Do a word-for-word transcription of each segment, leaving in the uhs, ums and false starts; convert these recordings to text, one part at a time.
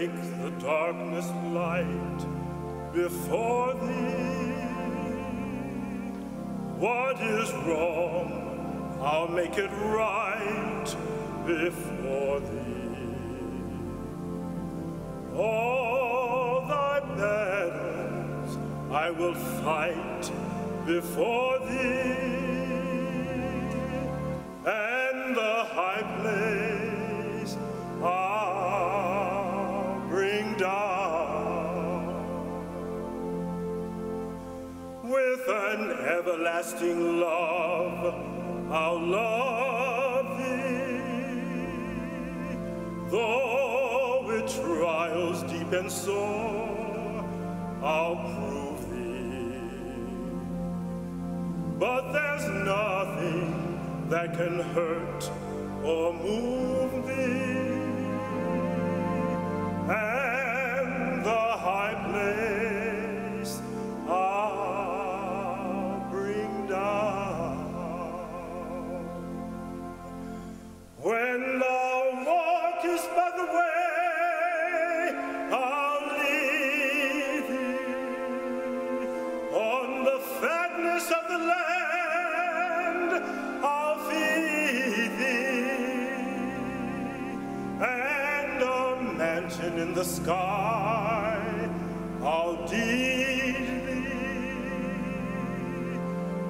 make the darkness light before thee. What is wrong, I'll make it right before thee. All thy battles I will fight before thee, and the high place I'll bring down. With an everlasting love I'll love thee, though with trials deep and sore I'll prove. But there's nothing that can hurt or move thee, and the high place I'll bring down. When thou walkest by the way, I'll lead thee on the fatness of the land. In the sky I'll deed thee,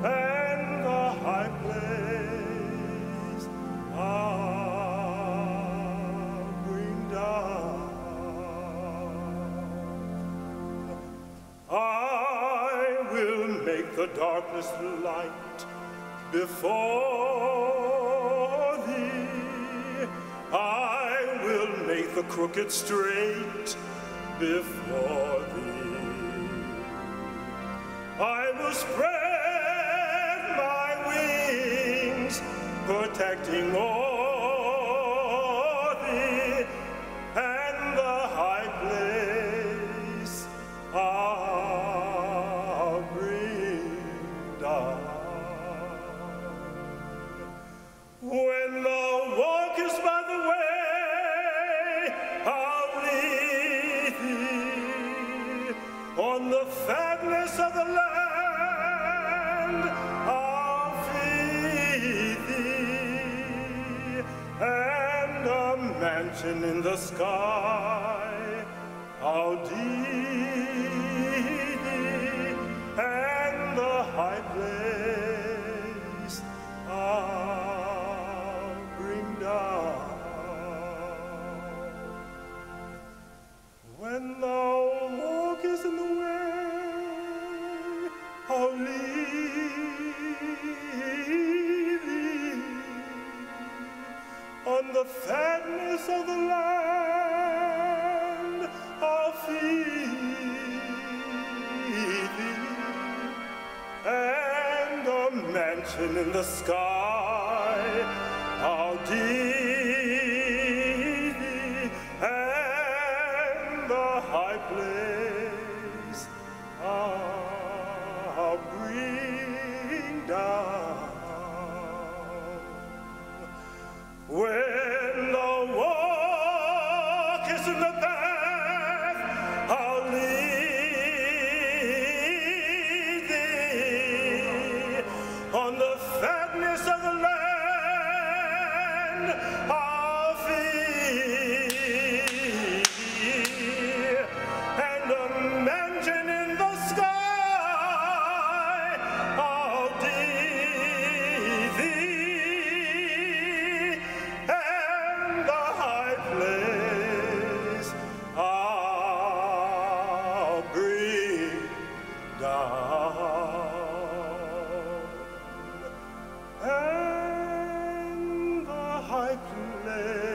and the high place I'll bring down. I will make the darkness light before thee. I Make the crooked straight before thee. I will spread my wings, protecting all thee, and the high place I'll bring down. When thou walkest by the way, on the fatness of the land I'll feed thee, and a mansion in the sky I'll deed thee, and the high place I'll bring down. When thou walkest in the I'll lead thee on the fatness of the land I'll feed thee, and a mansion in the sky I'll deed thee, and the high place I'll bring down. When thou walkest in the path, I'll lead thee on the fatness of the land. I'll feed thee, and a mansion in the sky. And the high place